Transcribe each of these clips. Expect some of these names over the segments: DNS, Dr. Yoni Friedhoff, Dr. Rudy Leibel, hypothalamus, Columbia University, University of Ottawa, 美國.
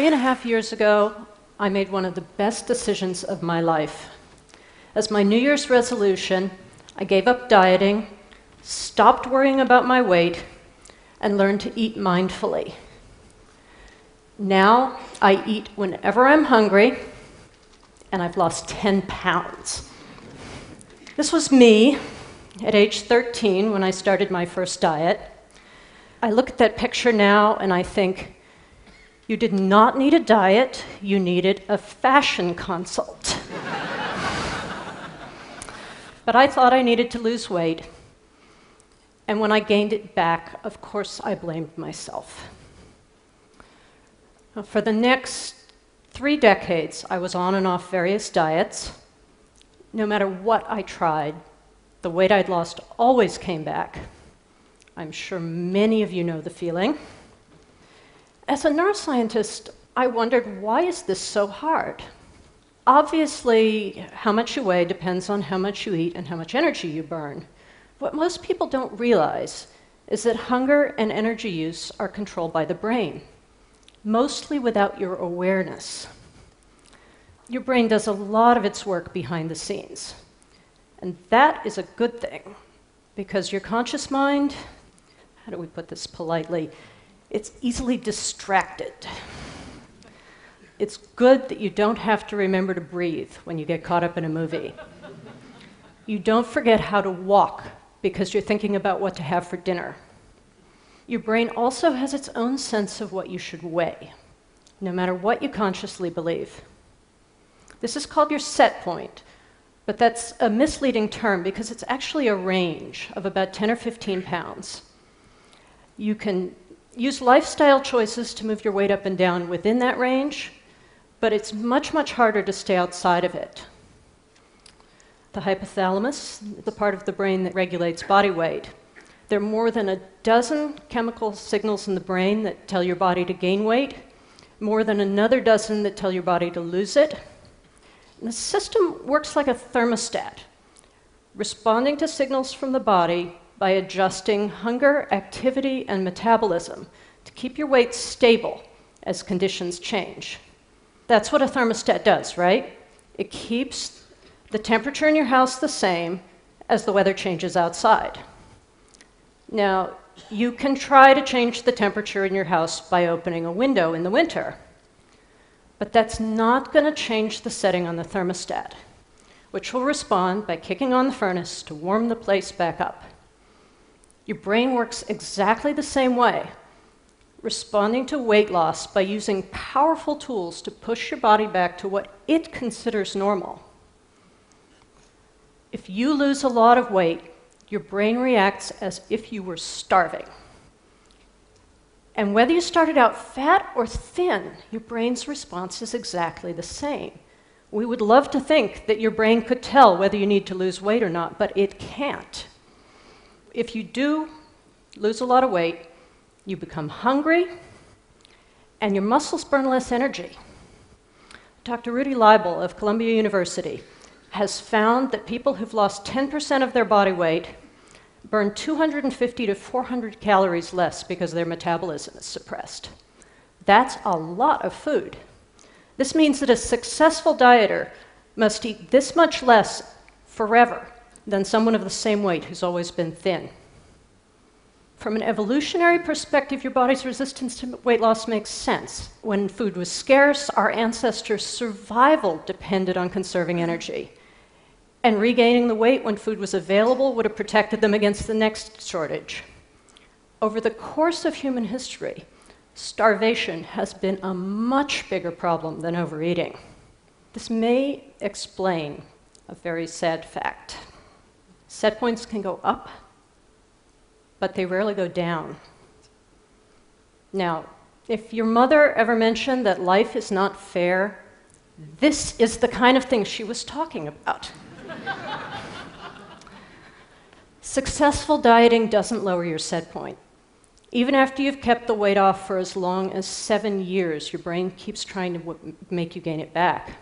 3.5 years ago, I made one of the best decisions of my life. As my New Year's resolution, I gave up dieting, stopped worrying about my weight, and learned to eat mindfully. Now, I eat whenever I'm hungry, and I've lost 10 pounds. This was me at age 13 when I started my first diet. I look at that picture now and I think, you did not need a diet, you needed a fashion consult. But I thought I needed to lose weight. And when I gained it back, of course, I blamed myself. For the next 3 decades, I was on and off various diets. No matter what I tried, the weight I'd lost always came back. I'm sure many of you know the feeling. As a neuroscientist, I wondered, why is this so hard? Obviously, how much you weigh depends on how much you eat and how much energy you burn. What most people don't realize is that hunger and energy use are controlled by the brain, mostly without your awareness. Your brain does a lot of its work behind the scenes. And that is a good thing, because your conscious mind, how do we put this politely, it's easily distracted. It's good that you don't have to remember to breathe when you get caught up in a movie. You don't forget how to walk, because you're thinking about what to have for dinner. Your brain also has its own sense of what you should weigh, no matter what you consciously believe. This is called your set point, but that's a misleading term because it's actually a range of about 10 or 15 pounds. You can use lifestyle choices to move your weight up and down within that range, but it's much, much harder to stay outside of it. The hypothalamus, the part of the brain that regulates body weight, there are more than 12 chemical signals in the brain that tell your body to gain weight, more than another dozen that tell your body to lose it. And the system works like a thermostat, responding to signals from the body by adjusting hunger, activity, and metabolism to keep your weight stable as conditions change. That's what a thermostat does, right? It keeps the temperature in your house the same as the weather changes outside. Now, you can try to change the temperature in your house by opening a window in the winter, but that's not going to change the setting on the thermostat, which will respond by kicking on the furnace to warm the place back up. Your brain works exactly the same way, responding to weight loss by using powerful tools to push your body back to what it considers normal. If you lose a lot of weight, your brain reacts as if you were starving. And whether you started out fat or thin, your brain's response is exactly the same. We would love to think that your brain could tell whether you need to lose weight or not, but it can't. If you do lose a lot of weight, you become hungry, and your muscles burn less energy. Dr. Rudy Leibel of Columbia University has found that people who've lost 10% of their body weight burn 250 to 400 calories less because their metabolism is suppressed. That's a lot of food. This means that a successful dieter must eat this much less forever than someone of the same weight who's always been thin. From an evolutionary perspective, your body's resistance to weight loss makes sense. When food was scarce, our ancestors' survival depended on conserving energy. And regaining the weight when food was available would have protected them against the next shortage. Over the course of human history, starvation has been a much bigger problem than overeating. This may explain a very sad fact. Set points can go up, but they rarely go down. Now, if your mother ever mentioned that life is not fair, this is the kind of thing she was talking about. Successful dieting doesn't lower your set point. Even after you've kept the weight off for as long as 7 years, your brain keeps trying to make you gain it back.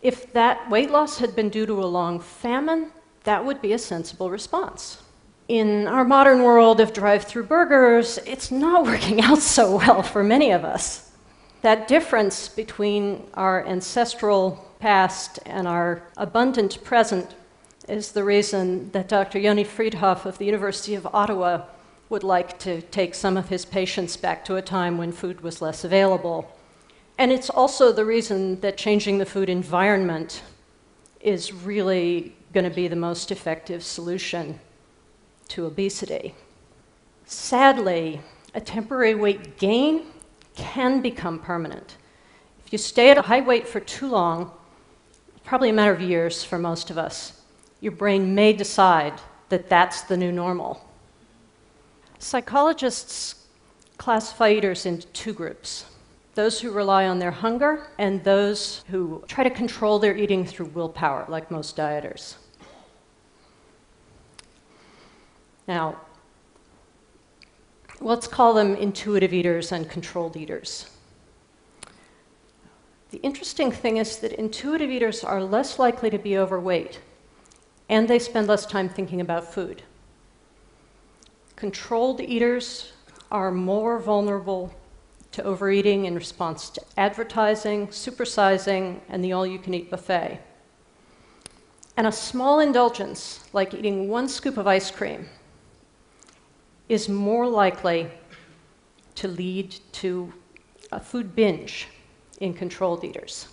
If that weight loss had been due to a long famine, that would be a sensible response. In our modern world of drive-through burgers, it's not working out so well for many of us. That difference between our ancestral past and our abundant present is the reason that Dr. Yoni Friedhoff of the University of Ottawa would like to take some of his patients back to a time when food was less available. And it's also the reason that changing the food environment is really going to be the most effective solution to obesity. Sadly, a temporary weight gain can become permanent. If you stay at a high weight for too long, probably a matter of years for most of us, your brain may decide that that's the new normal. Psychologists classify eaters into two groups: those who rely on their hunger and those who try to control their eating through willpower, like most dieters. Now, let's call them intuitive eaters and controlled eaters. The interesting thing is that intuitive eaters are less likely to be overweight, and they spend less time thinking about food. Controlled eaters are more vulnerable to overeating in response to advertising, supersizing, and the all-you-can-eat buffet. And a small indulgence, like eating one scoop of ice cream, is more likely to lead to a food binge in controlled eaters.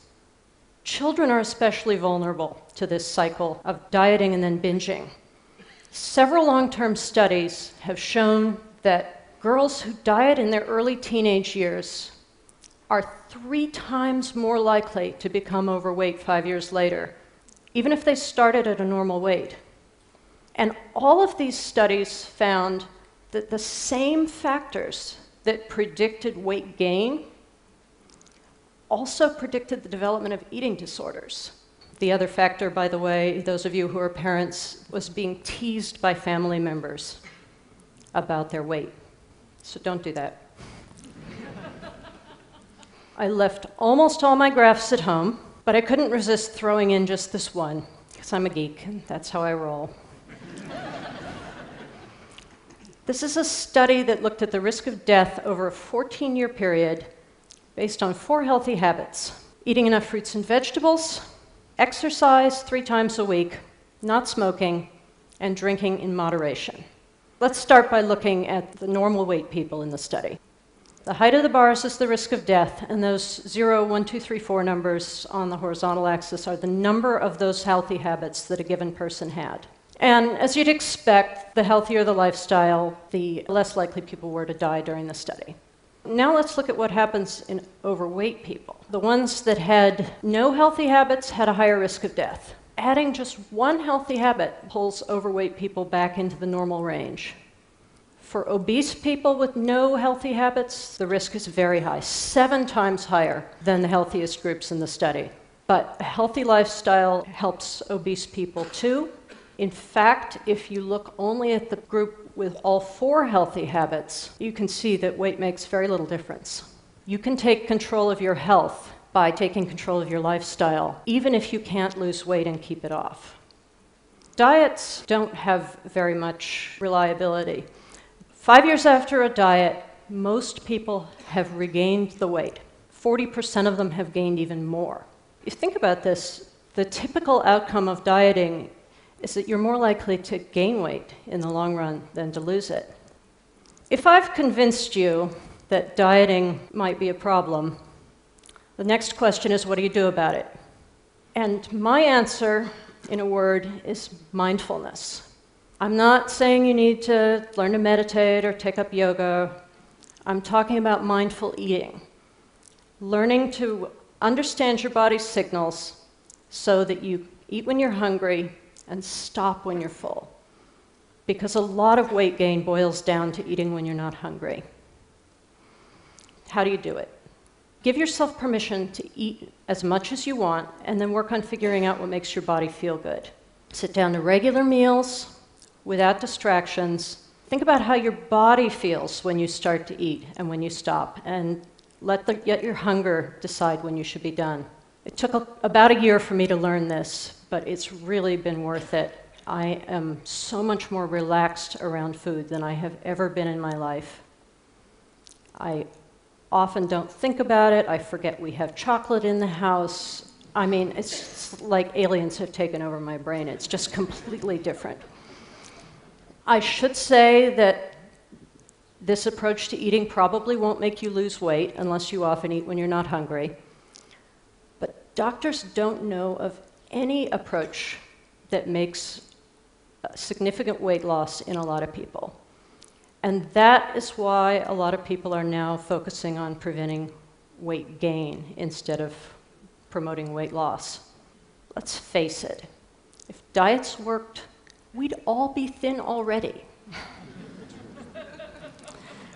Children are especially vulnerable to this cycle of dieting and then binging. Several long-term studies have shown that girls who diet in their early teenage years are 3 times more likely to become overweight 5 years later, even if they started at a normal weight. And all of these studies found that the same factors that predicted weight gain also predicted the development of eating disorders. The other factor, by the way, those of you who are parents, was being teased by family members about their weight. So don't do that. I left almost all my graphs at home, but I couldn't resist throwing in just this one, because I'm a geek, and that's how I roll. This is a study that looked at the risk of death over a 14-year period based on 4 healthy habits: eating enough fruits and vegetables, exercise 3 times a week, not smoking, and drinking in moderation. Let's start by looking at the normal weight people in the study. The height of the bars is the risk of death, and those 0, 1, 2, 3, 4 numbers on the horizontal axis are the number of those healthy habits that a given person had. And as you'd expect, the healthier the lifestyle, the less likely people were to die during the study. Now let's look at what happens in overweight people. The ones that had no healthy habits had a higher risk of death. Adding just 1 healthy habit pulls overweight people back into the normal range. For obese people with no healthy habits, the risk is very high, 7 times higher than the healthiest groups in the study. But a healthy lifestyle helps obese people too. In fact, if you look only at the group with all 4 healthy habits, you can see that weight makes very little difference. You can take control of your health by taking control of your lifestyle, even if you can't lose weight and keep it off. Diets don't have very much reliability. 5 years after a diet, most people have regained the weight. 40% of them have gained even more. If you think about this, the typical outcome of dieting is that you're more likely to gain weight in the long run than to lose it. If I've convinced you that dieting might be a problem, the next question is, what do you do about it? And my answer, in a word, is mindfulness. I'm not saying you need to learn to meditate or take up yoga. I'm talking about mindful eating, learning to understand your body's signals so that you eat when you're hungry and stop when you're full, because a lot of weight gain boils down to eating when you're not hungry. How do you do it? Give yourself permission to eat as much as you want, and then work on figuring out what makes your body feel good. Sit down to regular meals without distractions. Think about how your body feels when you start to eat and when you stop, and let your hunger decide when you should be done. It took about a year for me to learn this, but it's really been worth it. I am so much more relaxed around food than I have ever been in my life. I often don't think about it. I forget we have chocolate in the house. I mean, it's like aliens have taken over my brain. It's just completely different. I should say that this approach to eating probably won't make you lose weight unless you often eat when you're not hungry. But doctors don't know of any approach that makes significant weight loss in a lot of people. And that is why a lot of people are now focusing on preventing weight gain instead of promoting weight loss. Let's face it, if diets worked, we'd all be thin already.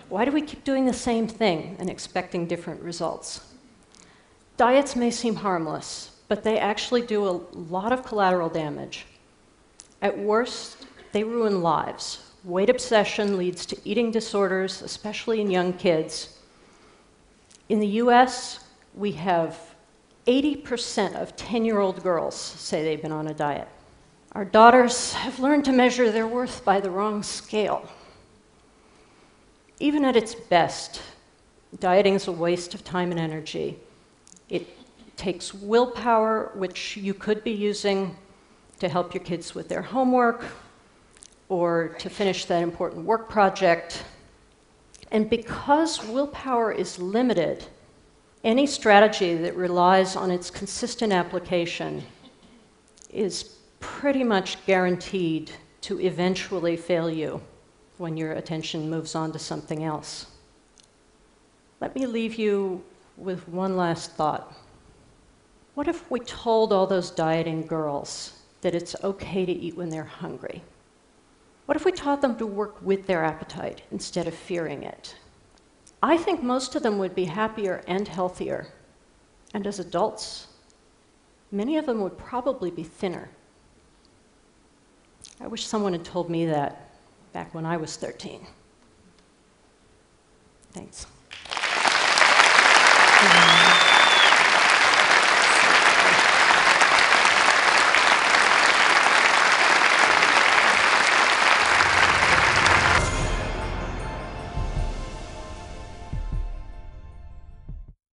Why do we keep doing the same thing and expecting different results? Diets may seem harmless, but they actually do a lot of collateral damage. At worst, they ruin lives. Weight obsession leads to eating disorders, especially in young kids. In the US, we have 80% of 10-year-old girls say they've been on a diet. Our daughters have learned to measure their worth by the wrong scale. Even at its best, dieting is a waste of time and energy. It takes willpower, which you could be using to help your kids with their homework, or to finish that important work project. And because willpower is limited, any strategy that relies on its consistent application is pretty much guaranteed to eventually fail you when your attention moves on to something else. Let me leave you with one last thought. What if we told all those dieting girls that it's okay to eat when they're hungry? What if we taught them to work with their appetite instead of fearing it? I think most of them would be happier and healthier. And as adults, many of them would probably be thinner. I wish someone had told me that back when I was 13. Thanks.